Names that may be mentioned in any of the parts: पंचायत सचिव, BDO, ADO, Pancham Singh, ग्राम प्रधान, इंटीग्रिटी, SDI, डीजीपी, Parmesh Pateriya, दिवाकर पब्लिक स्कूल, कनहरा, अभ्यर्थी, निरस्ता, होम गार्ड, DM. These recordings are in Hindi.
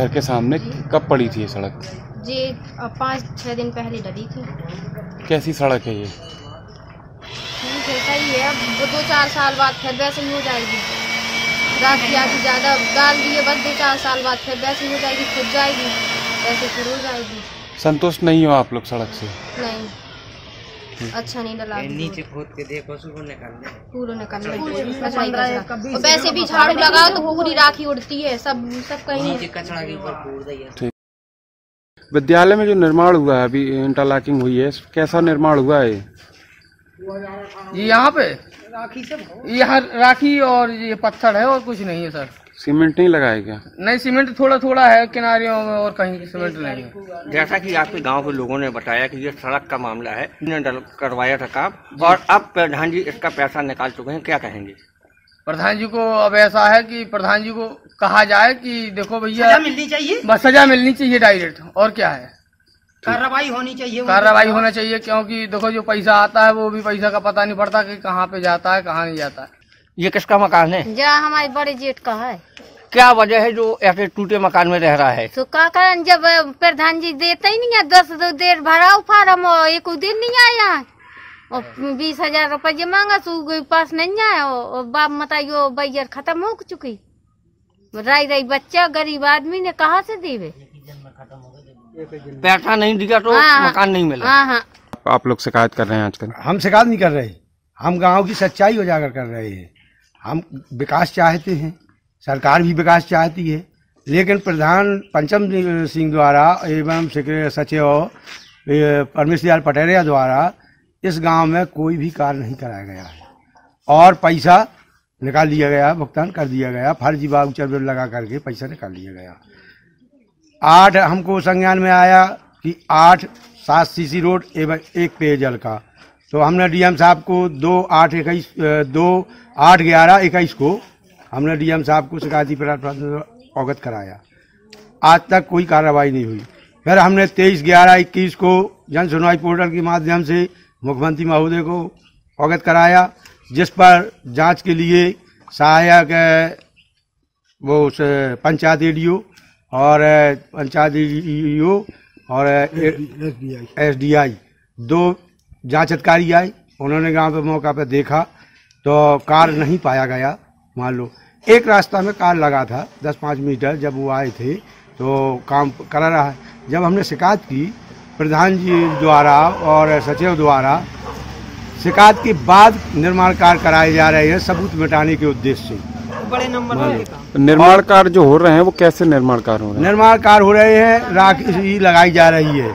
घर के सामने कब पड़ी थी ये सड़क? जी 5-6 दिन पहले डली थी। कैसी सड़क है ये? कैसा ही है, अब वो 2-4 साल बाद फिर वैसे ही हो जाएगी। रात की आगे ज़्यादा डाल दी है, बस 2-4 साल बाद फिर वैसे ही हो जाएगी, खुद जाएगी, वैसे फिर हो जाएगी। संतुष्ट नहीं हो आप लोग सड़क से? नहीं, अच्छा नहीं डला। नीचे खोद के देखो, पूरा निकाल। वैसे भी झाड़ू लगाओ तो पूरी राखी उड़ती है, सब कहीं। विद्यालय में जो निर्माण हुआ है, अभी इंटरलॉकिंग हुई है, कैसा निर्माण हुआ है ये? यहाँ पे राखी से, यहाँ राखी और ये पत्थर है और कुछ नहीं है सर। सीमेंट नहीं लगाया क्या? नहीं, सीमेंट थोड़ा थोड़ा है किनारियों में और कहीं सीमेंट नहीं है। जैसा कि आपके गांव के लोगों ने बताया कि ये सड़क का मामला है, करवाया था काम और अब प्रधान जी इसका पैसा निकाल चुके हैं, क्या कहेंगे प्रधान जी को? अब ऐसा है कि प्रधान जी को कहा जाए कि देखो भैया सजा मिलनी चाहिए, बस सजा मिलनी चाहिए डायरेक्ट, और क्या है, कार्रवाई होनी चाहिए, कार्रवाई होना चाहिए। क्योंकि देखो जो पैसा आता है वो भी पैसा का पता नहीं पड़ता कि कहाँ पे जाता है कहाँ नहीं जाता है। ये किसका मकान है? जहाँ हमारे बड़े जेठ का है। क्या वजह है जो ऐसे टूटे मकान में रह रहा है? तो का कारण, जब प्रधान जी देते ही नहीं है, 10 देर भरा फार्म एक दिन नहीं आया और 20,000 रुपये मांगा, सो पास नहीं आया और बाप मताइयो बैजर खत्म हो चुकी। राई राई बच्चा गरीब आदमी ने कहाँ से देवे? पैसा नहीं दिया तो मकान नहीं मिला। आप लोग शिकायत कर रहे हैं आजकल? हम शिकायत नहीं कर रहे, हम गांव की सच्चाई उजागर कर रहे हैं। हम विकास चाहते हैं, सरकार भी विकास चाहती है, लेकिन प्रधान पंचम सिंह द्वारा एवं सचिव परमेश पटेरिया द्वारा इस गांव में कोई भी कार्य नहीं कराया गया है और पैसा निकाल लिया गया, भुगतान कर दिया गया, फर्जी वाउचर लगा करके पैसा निकाल लिया गया। 8 हमको संज्ञान में आया कि 8-7 सीसी रोड एवं 1 पेयजल का, तो हमने डीएम साहब को 2-8-11-21 को हमने डीएम साहब को शिकायती अवगत कराया, आज तक कोई कार्रवाई नहीं हुई। फिर हमने 23-11-21 को जन सुनवाई पोर्टल के माध्यम से मुख्यमंत्री महोदय को अवगत कराया, जिस पर जांच के लिए सहायक वो पंचायत ADO और SDI 2 जांच अधिकारी आए, उन्होंने गांव पे मौका पे देखा तो कार नहीं पाया गया। मान लो एक रास्ता में कार लगा था 10-5 मीटर, जब वो आए थे तो काम करा रहा है। जब हमने शिकायत की प्रधान जी द्वारा और सचिव द्वारा, शिकायत के बाद निर्माण कार्य कराए जा रहे हैं सबूत मिटाने के उद्देश्य से। बड़े नंबर निर्माण कार्य जो हो रहे हैं वो कैसे निर्माण कार्य हो रहे हैं? निर्माण कार्य हो रहे हैं, राखी लगाई जा रही है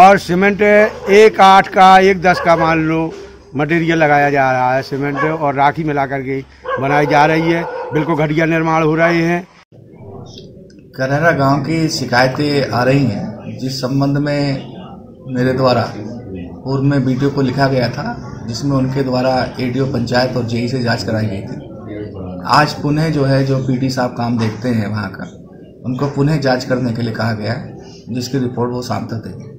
और सीमेंट 1-8 का 1-10 का मान लो मटेरियल लगाया जा रहा है, सीमेंट और राखी मिला करके बनाई जा रही है, बिल्कुल घटिया निर्माण हो रहे हैं। कनहरा गाँव की शिकायतें आ रही हैं, जिस संबंध में मेरे द्वारा पूर्व में BDO को लिखा गया था, जिसमें उनके द्वारा ADO पंचायत और JE से जांच कराई गई थी। आज पुनः जो है जो PT साहब काम देखते हैं वहाँ का, उनको पुनः जांच करने के लिए कहा गया है, जिसकी रिपोर्ट वो शाम तक देंगे।